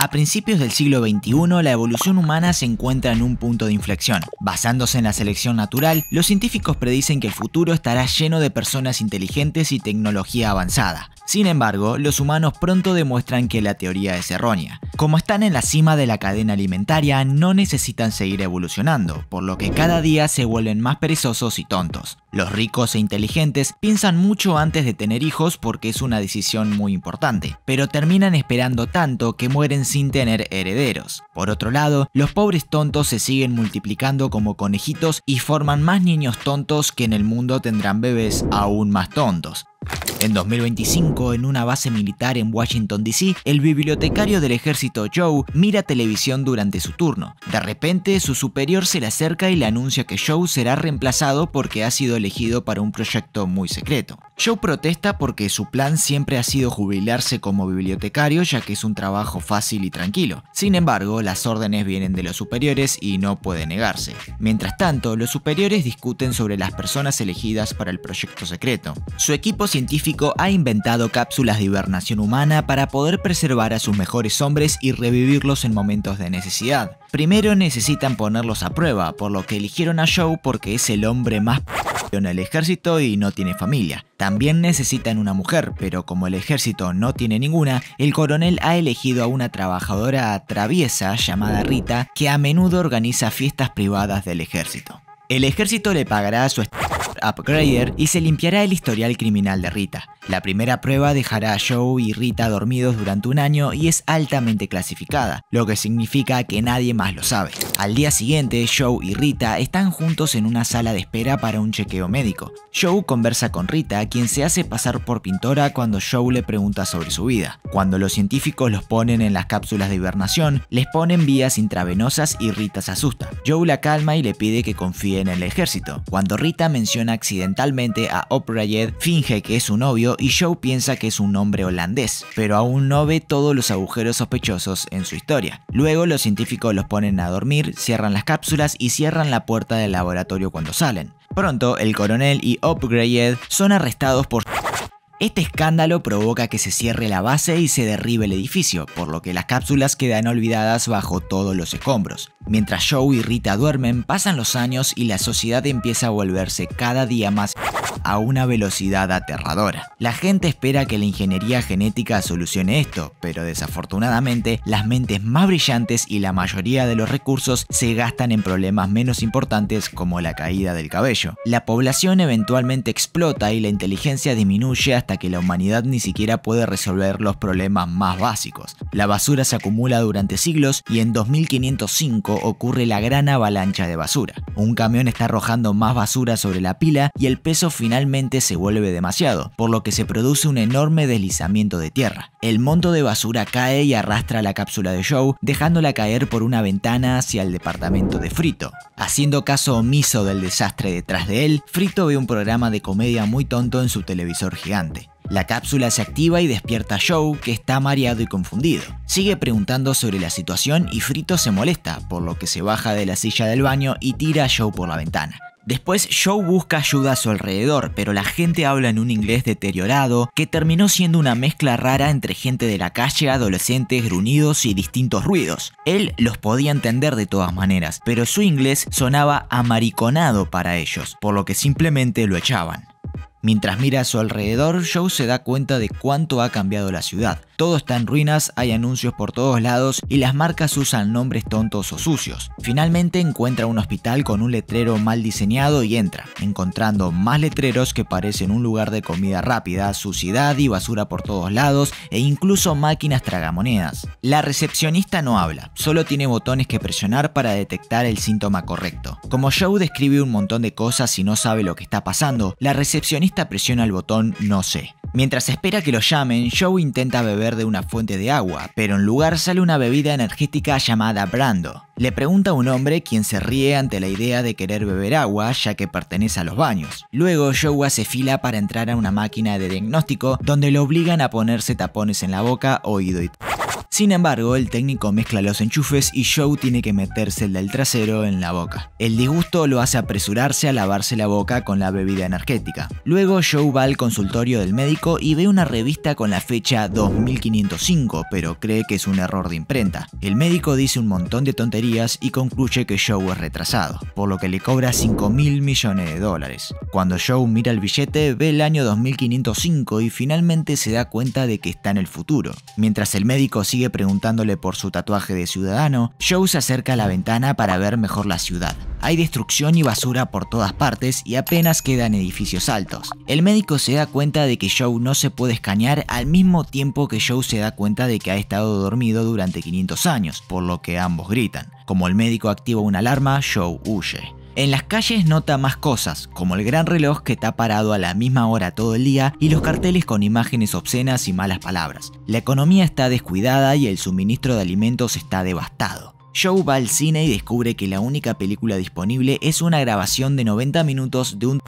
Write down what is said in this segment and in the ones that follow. A principios del siglo XXI, la evolución humana se encuentra en un punto de inflexión. Basándose en la selección natural, los científicos predicen que el futuro estará lleno de personas inteligentes y tecnología avanzada. Sin embargo, los humanos pronto demuestran que la teoría es errónea. Como están en la cima de la cadena alimentaria, no necesitan seguir evolucionando, por lo que cada día se vuelven más perezosos y tontos. Los ricos e inteligentes piensan mucho antes de tener hijos porque es una decisión muy importante, pero terminan esperando tanto que mueren sin tener herederos. Por otro lado, los pobres tontos se siguen multiplicando como conejitos y forman más niños tontos que en el mundo tendrán bebés aún más tontos. En 2025, en una base militar en Washington D.C., el bibliotecario del ejército Joe mira televisión durante su turno. De repente, su superior se le acerca y le anuncia que Joe será reemplazado porque ha sido elegido para un proyecto muy secreto. Joe protesta porque su plan siempre ha sido jubilarse como bibliotecario, ya que es un trabajo fácil y tranquilo. Sin embargo, las órdenes vienen de los superiores y no puede negarse. Mientras tanto, los superiores discuten sobre las personas elegidas para el proyecto secreto. Su equipo científico ha inventado cápsulas de hibernación humana para poder preservar a sus mejores hombres y revivirlos en momentos de necesidad. Primero necesitan ponerlos a prueba, por lo que eligieron a Joe porque es el hombre más en el ejército y no tiene familia. También necesitan una mujer, pero como el ejército no tiene ninguna, el coronel ha elegido a una trabajadora traviesa llamada Rita, que a menudo organiza fiestas privadas del ejército. El ejército le pagará a su Upgrayedd y se limpiará el historial criminal de Rita. La primera prueba dejará a Joe y Rita dormidos durante un año y es altamente clasificada, lo que significa que nadie más lo sabe. Al día siguiente, Joe y Rita están juntos en una sala de espera para un chequeo médico. Joe conversa con Rita, quien se hace pasar por pintora cuando Joe le pregunta sobre su vida. Cuando los científicos los ponen en las cápsulas de hibernación, les ponen vías intravenosas y Rita se asusta. Joe la calma y le pide que confíe en el ejército. Cuando Rita menciona accidentalmente a Upgrayedd, finge que es su novio y Joe piensa que es un hombre holandés, pero aún no ve todos los agujeros sospechosos en su historia. Luego los científicos los ponen a dormir, cierran las cápsulas y cierran la puerta del laboratorio cuando salen. Pronto, el coronel y Upgrayedd son arrestados por... Este escándalo provoca que se cierre la base y se derribe el edificio, por lo que las cápsulas quedan olvidadas bajo todos los escombros. Mientras Joe y Rita duermen, pasan los años y la sociedad empieza a volverse cada día más a una velocidad aterradora. La gente espera que la ingeniería genética solucione esto, pero desafortunadamente las mentes más brillantes y la mayoría de los recursos se gastan en problemas menos importantes como la caída del cabello. La población eventualmente explota y la inteligencia disminuye hasta que la humanidad ni siquiera puede resolver los problemas más básicos. La basura se acumula durante siglos y en 2505 ocurre la gran avalancha de basura. Un camión está arrojando más basura sobre la pila y el peso finalmente se vuelve demasiado, por lo que se produce un enorme deslizamiento de tierra. El monto de basura cae y arrastra la cápsula de Joe, dejándola caer por una ventana hacia el departamento de Frito. Haciendo caso omiso del desastre detrás de él, Frito ve un programa de comedia muy tonto en su televisor gigante. La cápsula se activa y despierta a Joe, que está mareado y confundido. Sigue preguntando sobre la situación y Frito se molesta, por lo que se baja de la silla del baño y tira a Joe por la ventana. Después, Joe busca ayuda a su alrededor, pero la gente habla en un inglés deteriorado que terminó siendo una mezcla rara entre gente de la calle, adolescentes, gruñidos y distintos ruidos. Él los podía entender de todas maneras, pero su inglés sonaba amariconado para ellos, por lo que simplemente lo echaban. Mientras mira a su alrededor, Joe se da cuenta de cuánto ha cambiado la ciudad. Todo está en ruinas, hay anuncios por todos lados y las marcas usan nombres tontos o sucios. Finalmente encuentra un hospital con un letrero mal diseñado y entra, encontrando más letreros que parecen un lugar de comida rápida, suciedad y basura por todos lados e incluso máquinas tragamonedas. La recepcionista no habla, solo tiene botones que presionar para detectar el síntoma correcto. Como Joe describe un montón de cosas y no sabe lo que está pasando, la recepcionista presiona el botón "no sé". Mientras espera que lo llamen, Joe intenta beber de una fuente de agua, pero en lugar sale una bebida energética llamada Brawndo. Le pregunta a un hombre, quien se ríe ante la idea de querer beber agua, ya que pertenece a los baños. Luego Joe hace fila para entrar a una máquina de diagnóstico, donde lo obligan a ponerse tapones en la boca, oído y Sin embargo, el técnico mezcla los enchufes y Joe tiene que meterse el del trasero en la boca. El disgusto lo hace apresurarse a lavarse la boca con la bebida energética. Luego Joe va al consultorio del médico y ve una revista con la fecha 2505, pero cree que es un error de imprenta. El médico dice un montón de tonterías y concluye que Joe es retrasado, por lo que le cobra $5.000 millones. Cuando Joe mira el billete, ve el año 2505 y finalmente se da cuenta de que está en el futuro. Mientras el médico sigue preguntándole por su tatuaje de ciudadano, Joe se acerca a la ventana para ver mejor la ciudad. Hay destrucción y basura por todas partes y apenas quedan edificios altos. El médico se da cuenta de que Joe no se puede escanear, al mismo tiempo que Joe se da cuenta de que ha estado dormido durante 500 años, por lo que ambos gritan. Como el médico activa una alarma, Joe huye. En las calles nota más cosas, como el gran reloj que está parado a la misma hora todo el día y los carteles con imágenes obscenas y malas palabras. La economía está descuidada y el suministro de alimentos está devastado. Joe va al cine y descubre que la única película disponible es una grabación de 90 minutos de un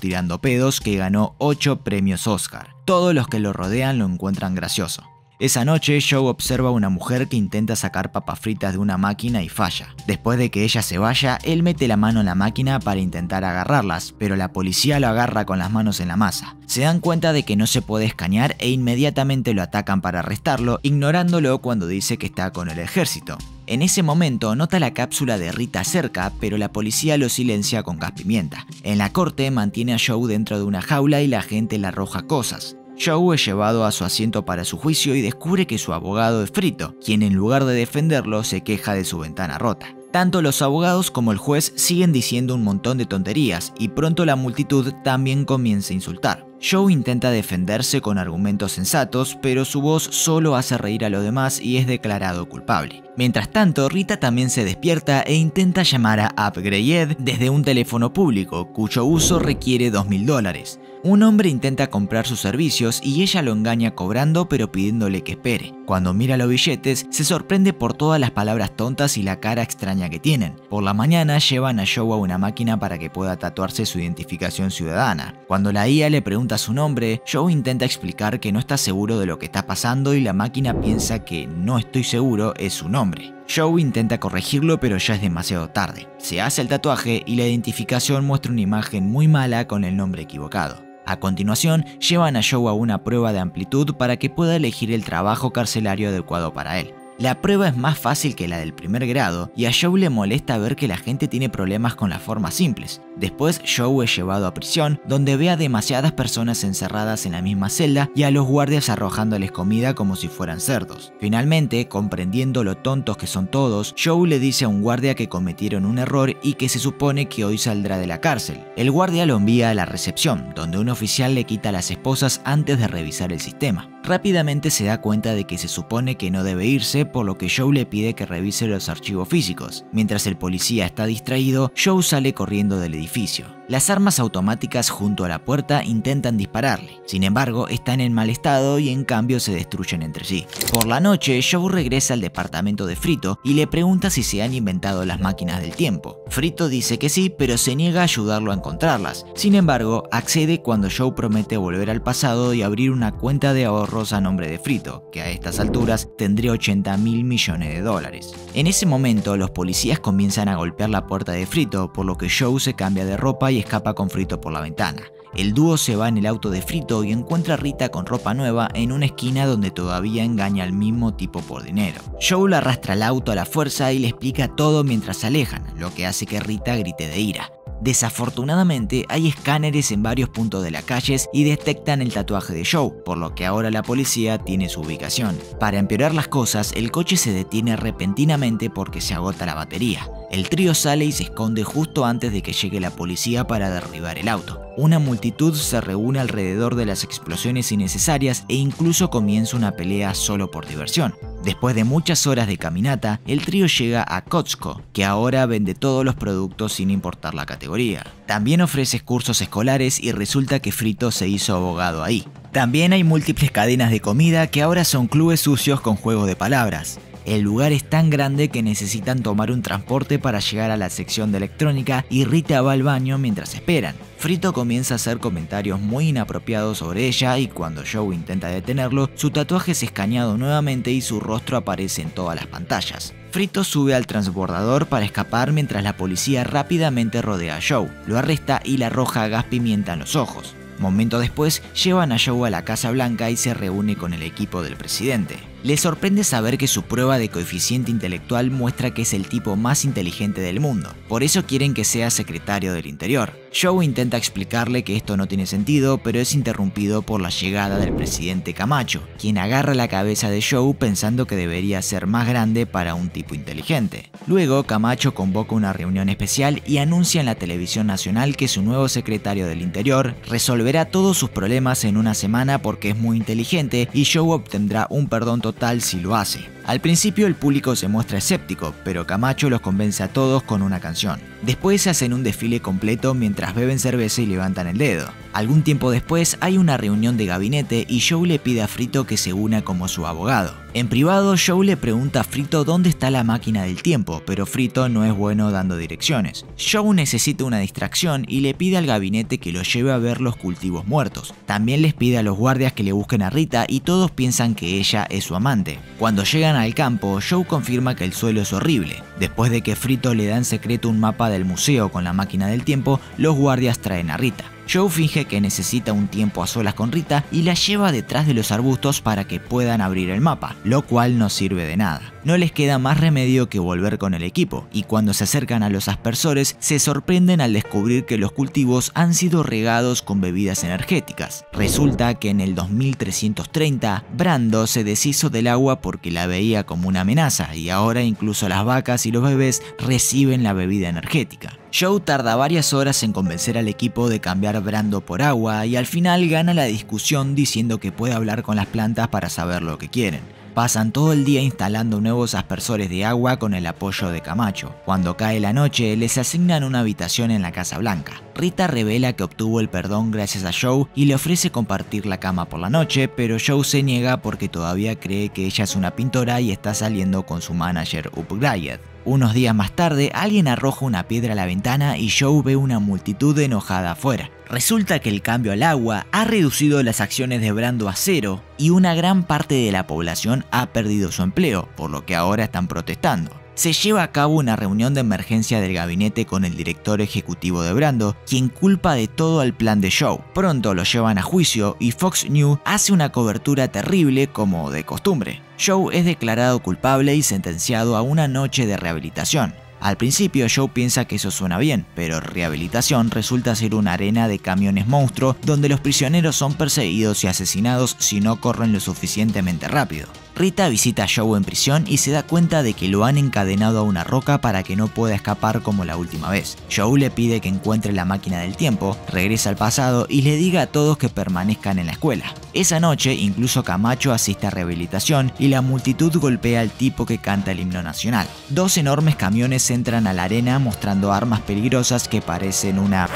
tirando pedos que ganó 8 premios Oscar. Todos los que lo rodean lo encuentran gracioso. Esa noche, Joe observa a una mujer que intenta sacar papas fritas de una máquina y falla. Después de que ella se vaya, él mete la mano en la máquina para intentar agarrarlas, pero la policía lo agarra con las manos en la masa. Se dan cuenta de que no se puede escanear e inmediatamente lo atacan para arrestarlo, ignorándolo cuando dice que está con el ejército. En ese momento nota la cápsula de Rita cerca, pero la policía lo silencia con gas pimienta. En la corte mantiene a Joe dentro de una jaula y la gente le arroja cosas. Joe es llevado a su asiento para su juicio y descubre que su abogado es Frito, quien en lugar de defenderlo se queja de su ventana rota. Tanto los abogados como el juez siguen diciendo un montón de tonterías y pronto la multitud también comienza a insultar. Joe intenta defenderse con argumentos sensatos, pero su voz solo hace reír a los demás y es declarado culpable. Mientras tanto, Rita también se despierta e intenta llamar a Upgrayedd desde un teléfono público, cuyo uso requiere $2.000. Un hombre intenta comprar sus servicios y ella lo engaña cobrando, pero pidiéndole que espere. Cuando mira los billetes, se sorprende por todas las palabras tontas y la cara extraña que tienen. Por la mañana llevan a Joe a una máquina para que pueda tatuarse su identificación ciudadana. Cuando la IA le pregunta su nombre, Joe intenta explicar que no está seguro de lo que está pasando y la máquina piensa que "no estoy seguro" es su nombre. Joe intenta corregirlo, pero ya es demasiado tarde. Se hace el tatuaje y la identificación muestra una imagen muy mala con el nombre equivocado. A continuación, llevan a Joe a una prueba de amplitud para que pueda elegir el trabajo carcelario adecuado para él. La prueba es más fácil que la del primer grado y a Joe le molesta ver que la gente tiene problemas con las formas simples. Después Joe es llevado a prisión, donde ve a demasiadas personas encerradas en la misma celda y a los guardias arrojándoles comida como si fueran cerdos. Finalmente, comprendiendo lo tontos que son todos, Joe le dice a un guardia que cometieron un error y que se supone que hoy saldrá de la cárcel. El guardia lo envía a la recepción, donde un oficial le quita las esposas antes de revisar el sistema. Rápidamente se da cuenta de que se supone que no debe irse, por lo que Joe le pide que revise los archivos físicos. Mientras el policía está distraído, Joe sale corriendo del edificio. Las armas automáticas junto a la puerta intentan dispararle, sin embargo están en mal estado y en cambio se destruyen entre sí. Por la noche, Joe regresa al departamento de Frito y le pregunta si se han inventado las máquinas del tiempo. Frito dice que sí, pero se niega a ayudarlo a encontrarlas. Sin embargo, accede cuando Joe promete volver al pasado y abrir una cuenta de ahorros a nombre de Frito, que a estas alturas tendría $80.000 millones. En ese momento, los policías comienzan a golpear la puerta de Frito, por lo que Joe se cambia de ropa y escapa con Frito por la ventana. El dúo se va en el auto de Frito y encuentra a Rita con ropa nueva en una esquina donde todavía engaña al mismo tipo por dinero. Joe la arrastra al auto a la fuerza y le explica todo mientras se alejan, lo que hace que Rita grite de ira. Desafortunadamente, hay escáneres en varios puntos de las calles y detectan el tatuaje de Joe, por lo que ahora la policía tiene su ubicación. Para empeorar las cosas, el coche se detiene repentinamente porque se agota la batería. El trío sale y se esconde justo antes de que llegue la policía para derribar el auto. Una multitud se reúne alrededor de las explosiones innecesarias e incluso comienza una pelea solo por diversión. Después de muchas horas de caminata, el trío llega a Costco, que ahora vende todos los productos sin importar la categoría. También ofrece cursos escolares y resulta que Frito se hizo abogado ahí. También hay múltiples cadenas de comida que ahora son clubes sucios con juegos de palabras. El lugar es tan grande que necesitan tomar un transporte para llegar a la sección de electrónica y Rita va al baño mientras esperan. Frito comienza a hacer comentarios muy inapropiados sobre ella y cuando Joe intenta detenerlo, su tatuaje es escaneado nuevamente y su rostro aparece en todas las pantallas. Frito sube al transbordador para escapar mientras la policía rápidamente rodea a Joe, lo arresta y le arroja gas pimienta en los ojos. Momentos después, llevan a Joe a la Casa Blanca y se reúne con el equipo del presidente. Le sorprende saber que su prueba de coeficiente intelectual muestra que es el tipo más inteligente del mundo, por eso quieren que sea secretario del Interior. Joe intenta explicarle que esto no tiene sentido, pero es interrumpido por la llegada del presidente Camacho, quien agarra la cabeza de Joe pensando que debería ser más grande para un tipo inteligente. Luego, Camacho convoca una reunión especial y anuncia en la televisión nacional que su nuevo secretario del Interior resolverá todos sus problemas en una semana porque es muy inteligente y Joe obtendrá un perdón total si lo hace. Al principio el público se muestra escéptico, pero Camacho los convence a todos con una canción. Después hacen un desfile completo mientras beben cerveza y levantan el dedo. Algún tiempo después hay una reunión de gabinete y Joe le pide a Frito que se una como su abogado. En privado, Joe le pregunta a Frito dónde está la máquina del tiempo, pero Frito no es bueno dando direcciones. Joe necesita una distracción y le pide al gabinete que lo lleve a ver los cultivos muertos. También les pide a los guardias que le busquen a Rita y todos piensan que ella es su amante. Cuando llegan al campo, Joe confirma que el suelo es horrible. Después de que Frito le da en secreto un mapa del museo con la máquina del tiempo, los guardias traen a Rita. Joe finge que necesita un tiempo a solas con Rita y la lleva detrás de los arbustos para que puedan abrir el mapa, lo cual no sirve de nada. No les queda más remedio que volver con el equipo, y cuando se acercan a los aspersores se sorprenden al descubrir que los cultivos han sido regados con bebidas energéticas. Resulta que en el 2330, Brawndo se deshizo del agua porque la veía como una amenaza y ahora incluso las vacas y los bebés reciben la bebida energética. Joe tarda varias horas en convencer al equipo de cambiar Brawndo por agua y al final gana la discusión diciendo que puede hablar con las plantas para saber lo que quieren. Pasan todo el día instalando nuevos aspersores de agua con el apoyo de Camacho. Cuando cae la noche, les asignan una habitación en la Casa Blanca. Rita revela que obtuvo el perdón gracias a Joe y le ofrece compartir la cama por la noche, pero Joe se niega porque todavía cree que ella es una pintora y está saliendo con su manager Upgrayedd. Unos días más tarde, alguien arroja una piedra a la ventana y Joe ve una multitud enojada afuera. Resulta que el cambio al agua ha reducido las acciones de Brawndo a cero y una gran parte de la población ha perdido su empleo, por lo que ahora están protestando. Se lleva a cabo una reunión de emergencia del gabinete con el director ejecutivo de Brawndo, quien culpa de todo al plan de Joe. Pronto lo llevan a juicio y Fox News hace una cobertura terrible como de costumbre. Joe es declarado culpable y sentenciado a una noche de rehabilitación. Al principio Joe piensa que eso suena bien, pero rehabilitación resulta ser una arena de camiones monstruo donde los prisioneros son perseguidos y asesinados si no corren lo suficientemente rápido. Rita visita a Joe en prisión y se da cuenta de que lo han encadenado a una roca para que no pueda escapar como la última vez. Joe le pide que encuentre la máquina del tiempo, regresa al pasado y le diga a todos que permanezcan en la escuela. Esa noche incluso Camacho asiste a rehabilitación y la multitud golpea al tipo que canta el himno nacional. Dos enormes camiones entran a la arena mostrando armas peligrosas que parecen una...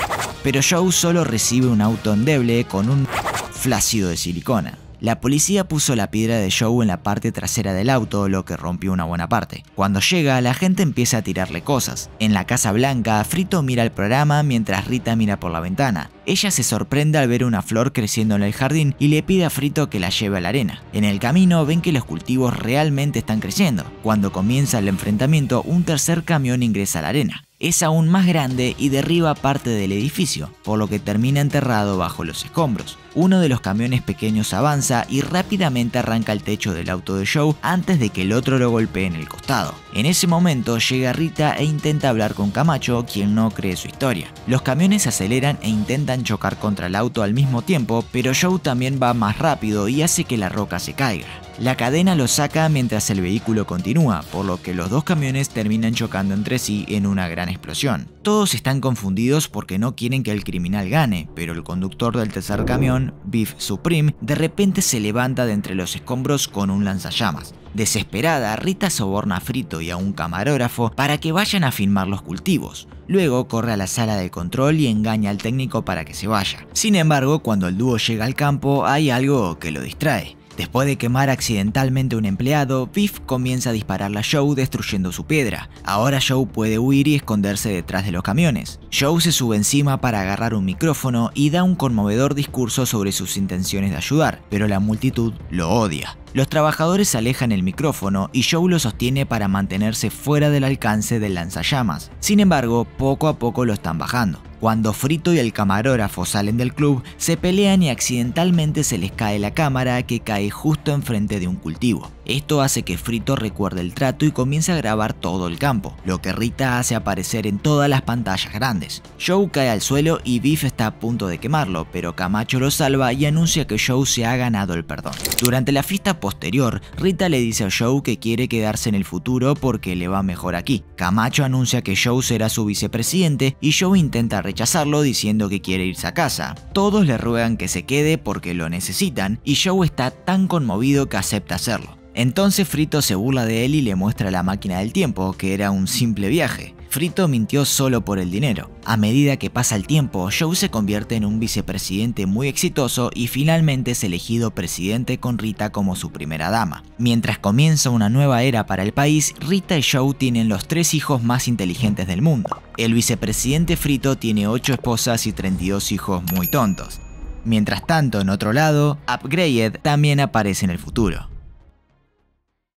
Pero Joe solo recibe un auto endeble con un flácido de silicona. La policía puso la piedra de Joe en la parte trasera del auto, lo que rompió una buena parte. Cuando llega, la gente empieza a tirarle cosas. En la Casa Blanca, Frito mira el programa mientras Rita mira por la ventana. Ella se sorprende al ver una flor creciendo en el jardín y le pide a Frito que la lleve a la arena. En el camino ven que los cultivos realmente están creciendo. Cuando comienza el enfrentamiento, un tercer camión ingresa a la arena. Es aún más grande y derriba parte del edificio, por lo que termina enterrado bajo los escombros. Uno de los camiones pequeños avanza y rápidamente arranca el techo del auto de Joe antes de que el otro lo golpee en el costado. En ese momento llega Rita e intenta hablar con Camacho, quien no cree su historia. Los camiones aceleran e intentan chocar contra el auto al mismo tiempo, pero Joe también va más rápido y hace que la roca se caiga. La cadena lo saca mientras el vehículo continúa, por lo que los dos camiones terminan chocando entre sí en una gran explosión. Todos están confundidos porque no quieren que el criminal gane, pero el conductor del tercer camión, Biff Supreme, de repente se levanta de entre los escombros con un lanzallamas. Desesperada, Rita soborna a Frito y a un camarógrafo para que vayan a filmar los cultivos. Luego corre a la sala de control y engaña al técnico para que se vaya. Sin embargo, cuando el dúo llega al campo, hay algo que lo distrae. Después de quemar accidentalmente a un empleado, Biff comienza a dispararle a Joe destruyendo su piedra. Ahora Joe puede huir y esconderse detrás de los camiones. Joe se sube encima para agarrar un micrófono y da un conmovedor discurso sobre sus intenciones de ayudar, pero la multitud lo odia. Los trabajadores alejan el micrófono y Joe lo sostiene para mantenerse fuera del alcance del lanzallamas. Sin embargo, poco a poco lo están bajando. Cuando Frito y el camarógrafo salen del club, se pelean y accidentalmente se les cae la cámara que cae justo enfrente de un cultivo. Esto hace que Frito recuerde el trato y comience a grabar todo el campo, lo que Rita hace aparecer en todas las pantallas grandes. Joe cae al suelo y Biff está a punto de quemarlo, pero Camacho lo salva y anuncia que Joe se ha ganado el perdón. Durante la fiesta posterior, Rita le dice a Joe que quiere quedarse en el futuro porque le va mejor aquí. Camacho anuncia que Joe será su vicepresidente y Joe intenta rechazarlo diciendo que quiere irse a casa. Todos le ruegan que se quede porque lo necesitan y Joe está tan conmovido que acepta hacerlo. Entonces Frito se burla de él y le muestra la máquina del tiempo, que era un simple viaje. Frito mintió solo por el dinero. A medida que pasa el tiempo, Joe se convierte en un vicepresidente muy exitoso y finalmente es elegido presidente con Rita como su primera dama. Mientras comienza una nueva era para el país, Rita y Joe tienen los 3 hijos más inteligentes del mundo. El vicepresidente Frito tiene 8 esposas y 32 hijos muy tontos. Mientras tanto, en otro lado, Upgrayedd también aparece en el futuro.